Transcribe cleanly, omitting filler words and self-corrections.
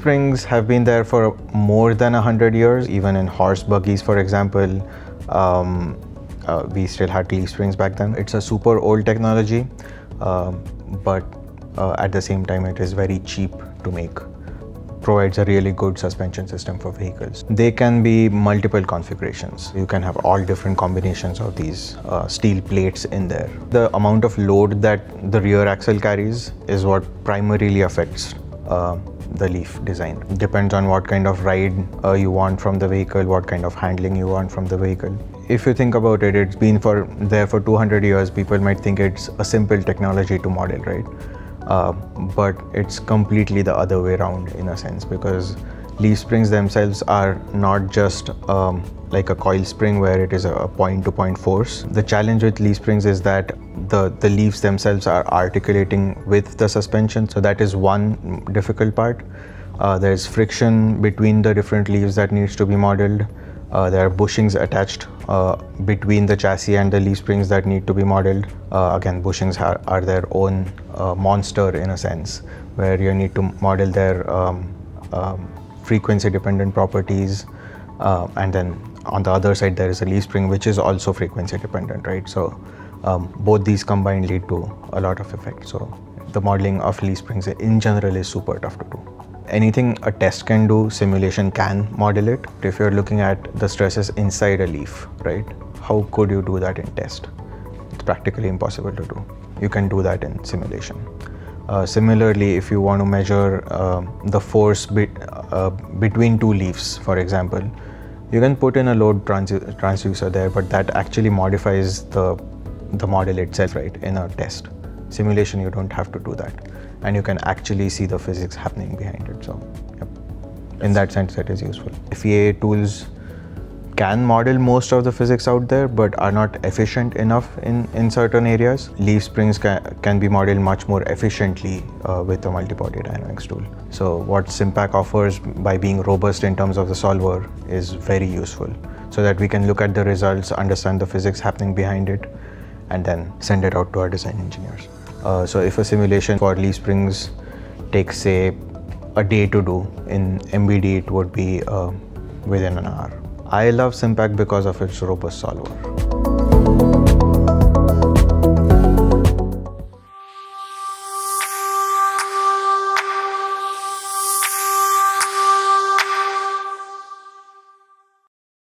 springs have been there for more than 100 years. Even in horse buggies, for example, we still had leaf springs back then. It's a super old technology, but at the same time, it is very cheap to make. Provides a really good suspension system for vehicles. They can be multiple configurations. You can have all different combinations of these steel plates in there. The amount of load that the rear axle carries is what primarily affects the leaf design. It depends on what kind of ride you want from the vehicle, what kind of handling you want from the vehicle. If you think about it, it's been there for 200 years. People might think it's a simple technology to model, right? But it's completely the other way around in a sense, because leaf springs themselves are not just like a coil spring where it is a point-to-point force. The challenge with leaf springs is that the leaves themselves are articulating with the suspension, so that is one difficult part. There's friction between the different leaves that needs to be modeled. There are bushings attached between the chassis and the leaf springs that need to be modeled. Again, bushings are their own monster in a sense, where you need to model their frequency-dependent properties. And then on the other side, there is a leaf spring, which is also frequency-dependent, right? So both these combined lead to a lot of effect. So the modeling of leaf springs in general is super tough to do. Anything a test can do, simulation can model it. If you're looking at the stresses inside a leaf, right? How could you do that in test? It's practically impossible to do. You can do that in simulation. Similarly, if you want to measure the force between two leaves, for example, you can put in a load transducer there, but that actually modifies the model itself, right, in a test. Simulation, you don't have to do that. And you can actually see the physics happening behind it. So yep. In that sense, that is useful. FEA tools can model most of the physics out there, but are not efficient enough in certain areas. Leaf springs can be modeled much more efficiently with a multi-body dynamics tool. So what Simpack offers by being robust in terms of the solver is very useful, so that we can look at the results, understand the physics happening behind it, and then send it out to our design engineers. So if a simulation for leaf springs takes, say, a day to do, in MBD it would be within an hour. I love Simpack because of its robust solver.